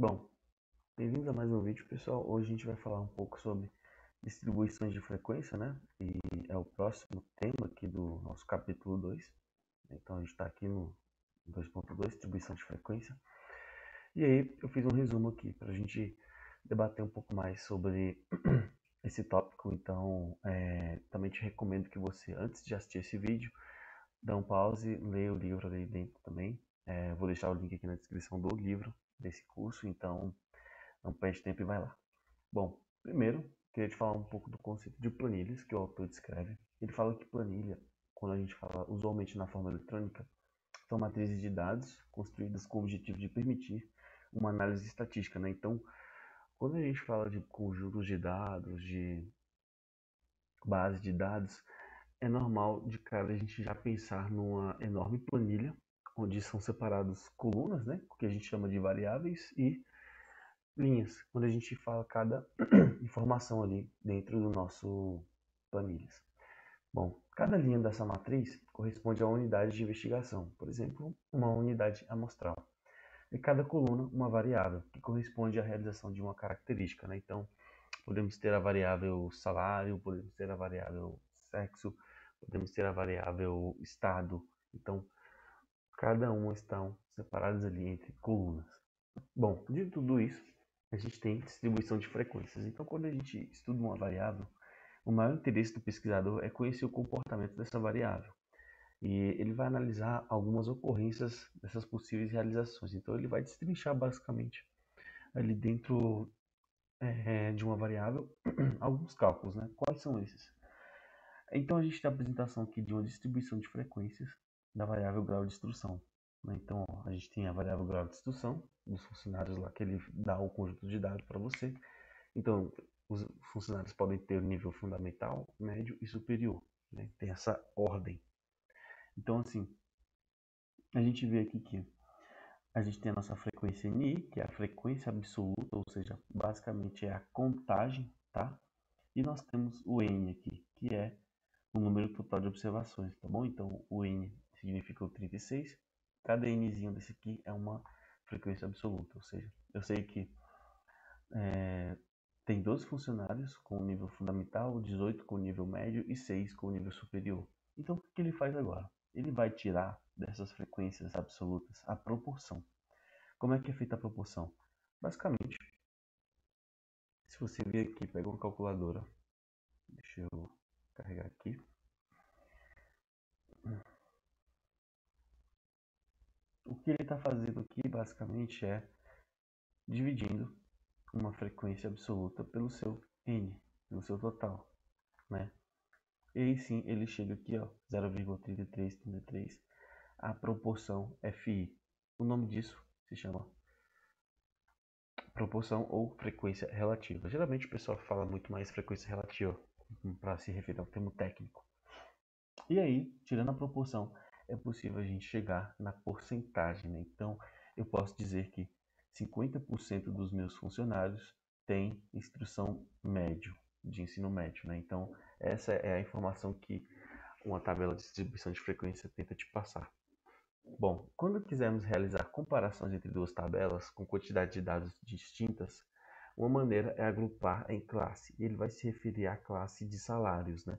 Bom, bem-vindos a mais um vídeo, pessoal. Hoje a gente vai falar um pouco sobre distribuições de frequência, né? E é o próximo tema aqui do nosso capítulo 2. Então a gente está aqui no 2.2, distribuição de frequência. E aí eu fiz um resumo aqui para a gente debater um pouco mais sobre esse tópico. Então também te recomendo que você, antes de assistir esse vídeo, dê um pause, leia o livro ali dentro também. Vou deixar o link aqui na descrição do livro desse curso, então não perde tempo e vai lá. Bom, primeiro, queria te falar um pouco do conceito de planilhas que o autor descreve. Ele fala que planilha, quando a gente fala usualmente na forma eletrônica, são matrizes de dados construídas com o objetivo de permitir uma análise estatística, né? Então, quando a gente fala de conjuntos de dados, de base de dados, é normal de cara a gente já pensar numa enorme planilha, onde são separadas colunas, né, que a gente chama de variáveis, e linhas, onde a gente fala cada informação ali dentro do nosso planilhas. Bom, cada linha dessa matriz corresponde a uma unidade de investigação, por exemplo, uma unidade amostral. E cada coluna uma variável, que corresponde à realização de uma característica, né? Então, podemos ter a variável salário, podemos ter a variável sexo, podemos ter a variável estado. Então, cada uma estão separadas ali entre colunas. Bom, de tudo isso, a gente tem distribuição de frequências. Então, quando a gente estuda uma variável, o maior interesse do pesquisador é conhecer o comportamento dessa variável. E ele vai analisar algumas ocorrências dessas possíveis realizações. Então, ele vai destrinchar basicamente ali dentro de uma variável alguns cálculos, né? Quais são esses? Então, a gente tem a apresentação aqui de uma distribuição de frequências da variável grau de instrução, né? Então, ó, a gente tem a variável grau de instrução dos funcionários lá, que ele dá o conjunto de dados para você. Então, os funcionários podem ter o nível fundamental, médio e superior, né? Tem essa ordem. Então, assim, a gente vê aqui que a gente tem a nossa frequência NI, que é a frequência absoluta, ou seja, basicamente é a contagem, tá? E nós temos o N aqui, que é o número total de observações, tá bom? Então, o N significa o 36. Cada Nzinho desse aqui é uma frequência absoluta, ou seja, eu sei que tem 12 funcionários com o nível fundamental, 18 com o nível médio e 6 com o nível superior. Então, o que ele faz agora? Ele vai tirar dessas frequências absolutas a proporção. Como é que é feita a proporção? Basicamente, se você vir aqui, pega uma calculadora, deixa eu carregar aqui. O que ele está fazendo aqui basicamente é dividindo uma frequência absoluta pelo seu N, pelo seu total, né? E aí sim ele chega aqui, ó, 0,3333, a proporção FI. O nome disso se chama proporção ou frequência relativa. Geralmente o pessoal fala muito mais frequência relativa para se referir ao termo técnico. E aí, tirando a proporção, é possível a gente chegar na porcentagem, né? Então, eu posso dizer que 50% dos meus funcionários têm instrução médio, de ensino médio, né? Então, essa é a informação que uma tabela de distribuição de frequência tenta te passar. Bom, quando quisermos realizar comparações entre duas tabelas com quantidade de dados distintas, uma maneira é agrupar em classe. Ele vai se referir à classe de salários, né?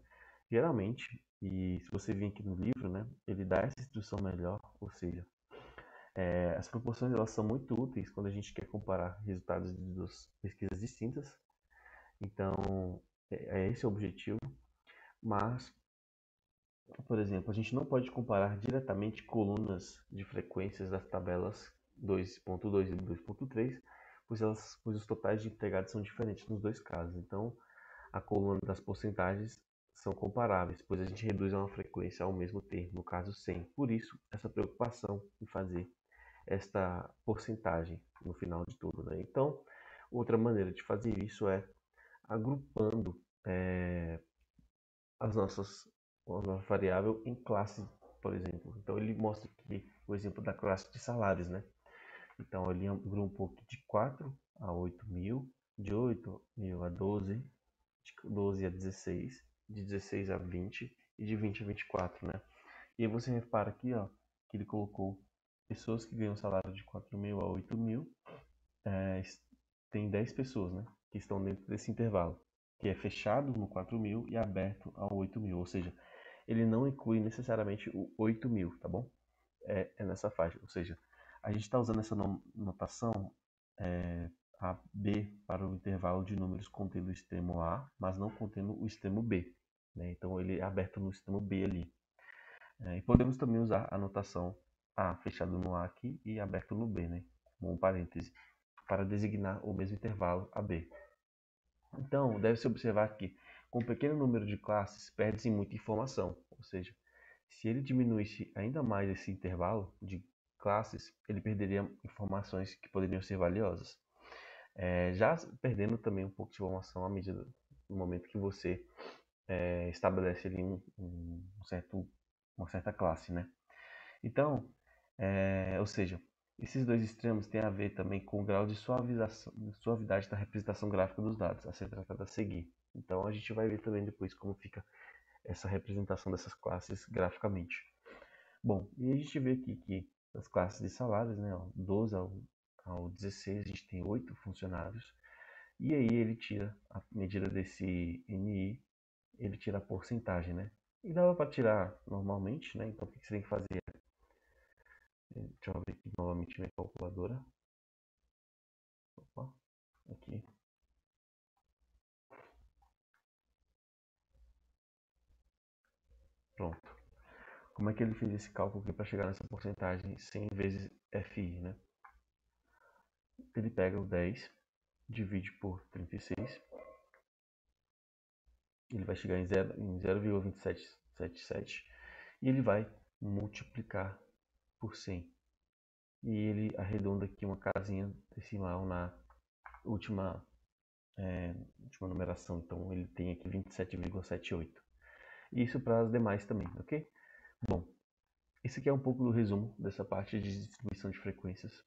Geralmente, e se você vir aqui no livro, né, ele dá essa instrução melhor, ou seja, as proporções elas são muito úteis quando a gente quer comparar resultados de duas pesquisas distintas. Então, esse é o objetivo, mas, por exemplo, a gente não pode comparar diretamente colunas de frequências das tabelas 2.2 e 2.3, pois os totais de entregados são diferentes nos dois casos. Então, a coluna das porcentagens são comparáveis, pois a gente reduz uma frequência ao mesmo termo, no caso 100. Por isso, essa preocupação em fazer esta porcentagem no final de tudo, né? Então, outra maneira de fazer isso é agrupando a nossa variável em classe, por exemplo. Então, ele mostra aqui o exemplo da classe de salários, né? Então, ele agrupou aqui de 4 a 8 mil, de 8 mil a 12, de 12 a 16, de 16 a 20 e de 20 a 24, né? E aí você repara aqui, ó, que ele colocou pessoas que ganham salário de 4 mil a 8 mil tem 10 pessoas, né, que estão dentro desse intervalo, que é fechado no 4.000 e aberto ao 8.000, ou seja, ele não inclui necessariamente o 8.000, tá bom? É nessa faixa, ou seja, a gente está usando essa notação AB para o intervalo de números contendo o extremo A, mas não contendo o extremo B, né? Então ele é aberto no extremo B ali. E podemos também usar a notação A fechado no A aqui e aberto no B, né, com um parêntese, para designar o mesmo intervalo AB. Então, deve-se observar que, com um pequeno número de classes, perde-se muita informação, ou seja, se ele diminuísse ainda mais esse intervalo de classes, ele perderia informações que poderiam ser valiosas. Já perdendo também um pouco de informação à medida do momento que você estabelece ali uma certa classe, né? Então, ou seja, esses dois extremos têm a ver também com o grau de suavidade da representação gráfica dos dados, a ser tratada a seguir. Então, a gente vai ver também depois como fica essa representação dessas classes graficamente. Bom, e a gente vê aqui que as classes de salários, né, ó, 12 ao 16, a gente tem 8 funcionários. E aí ele tira, à medida desse NI, ele tira a porcentagem, né? E dava para tirar normalmente, né? Então, o que você tem que fazer? Deixa eu abrir aqui novamente minha calculadora. Opa, aqui. Pronto. Como é que ele fez esse cálculo aqui para chegar nessa porcentagem 100 vezes FI, né? Ele pega o 10, divide por 36. Ele vai chegar em 0,2777 e ele vai multiplicar por 100. E ele arredonda aqui uma casinha decimal na última numeração. Então ele tem aqui 27,78. E isso para as demais também, ok? Bom, esse aqui é um pouco do resumo dessa parte de distribuição de frequências.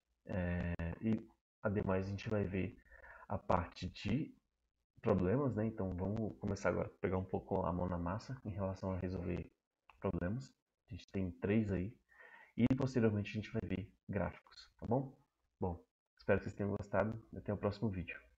E ademais a gente vai ver a parte de problemas, né? Então vamos começar agora a pegar um pouco a mão na massa em relação a resolver problemas. A gente tem 3 aí e posteriormente a gente vai ver gráficos, tá bom? Bom, espero que vocês tenham gostado e até o próximo vídeo.